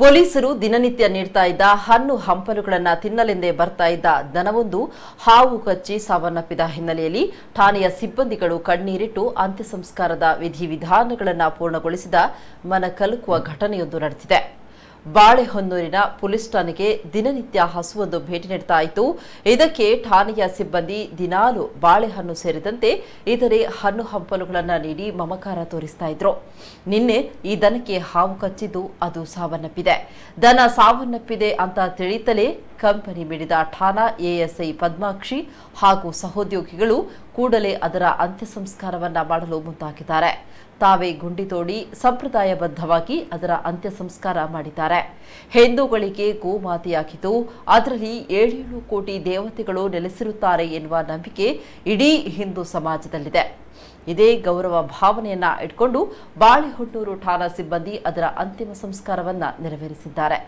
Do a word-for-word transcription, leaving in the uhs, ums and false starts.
ಪೊಲೀಸರು ದಿನನಿತ್ಯ ನೀಡ್ತಾ ಇದ್ದ ಹಣ್ಣು ಹಂಪಲುಗಳನ್ನು ತಿನ್ನಲೆಂದೇ ಬರ್ತಾ ಇದ್ದ ದನವೊಂದು ಹಾವು ಕಚ್ಚಿ ಸಾವನ್ನಪ್ಪಿದ ಹಿನ್ನೆಲೆಯಲ್ಲಿ ಠಾಣೆಯ ಸಿಬ್ಬಂದಿಗಳು ಕಣ್ಣೀರಿಟ್ಟು ಅಂತ್ಯ ಸಂಸ್ಕಾರದ ವಿಧಿವಿಧಾನಗಳನ್ನು ಪೂರ್ಣಗೊಳಿಸಿದ ಮನಕಲುಕುವ ಘಟನೆಯೊಂದು ನಡೆದಿದೆ. ಬಾಳೆಹೊನ್ನೂರಿನ ಪೊಲೀಸ್ ಠಾಣೆಗೆ ದಿನನಿತ್ಯ ಹಸುವೊಂದು ಭೇಟಿ ನೀಡ್ತಾ ಇತ್ತು. ಇದಕ್ಕೆ ಠಾಣೆಯ ಸಿಬ್ಬಂದಿ ದಿನಾಲು ಬಾಳೆಹಣ್ಣು ಸೇರಿದಂತೆ ಇತರೆ ಹಣ್ಣು ಹಂಪಲುಗಳನ್ನು ನೀಡಿ ಮಮಕಾರ ತೋರಿಸ್ತಾ ಇದ್ರು. ನಿನ್ನೆ ಈ ದನಕ್ಕೆ ಹಾವು ಕಚ್ಚಿದ್ದು ಅದು ಸಾವನ್ನಪ್ಪಿದೆ. ದನ ಸಾವನ್ನಪ್ಪಿದೆ ಅಂತ ತಿಳಿಯುತ್ತಲೇ ಕಂಪನಿ ಬಿಡಿದ ಠಾಣಾ ಎಎಸ್ಐ ಪದ್ಮಾಕ್ಷಿ ಹಾಗೂ ಸಹೋದ್ಯೋಗಿಗಳು ಕೂಡಲೇ ಅದರ ಅಂತ್ಯ ಸಂಸ್ಕಾರವನ್ನು ಮಾಡಲು ಮುಂದಾಗಿದ್ದಾರೆ. ತಾವೇ ಗುಂಡಿ ತೋಡಿ ಸಂಪ್ರದಾಯಬದ್ಧವಾಗಿ ಅದರ ಅಂತ್ಯ ಸಂಸ್ಕಾರ ಮಾಡಿದ್ದಾರೆ. ಹಿಂದೂಗಳಿಗೆ ಗೋಮಾತೆಯಾಗಿದ್ದು ಅದರಲ್ಲಿ ಏಳೇಳು ಕೋಟಿ ದೇವತೆಗಳು ನೆಲೆಸಿರುತ್ತಾರೆ ಎನ್ನುವ ನಂಬಿಕೆ ಇಡೀ ಹಿಂದೂ ಸಮಾಜದಲ್ಲಿದೆ. ಇದೇ ಗೌರವ ಭಾವನೆಯನ್ನ ಇಟ್ಕೊಂಡು ಬಾಳೆಹೊನ್ನೂರು ಠಾಣಾ ಸಿಬ್ಬಂದಿ ಅದರ ಅಂತಿಮ ಸಂಸ್ಕಾರವನ್ನು ನೆರವೇರಿಸಿದ್ದಾರೆ.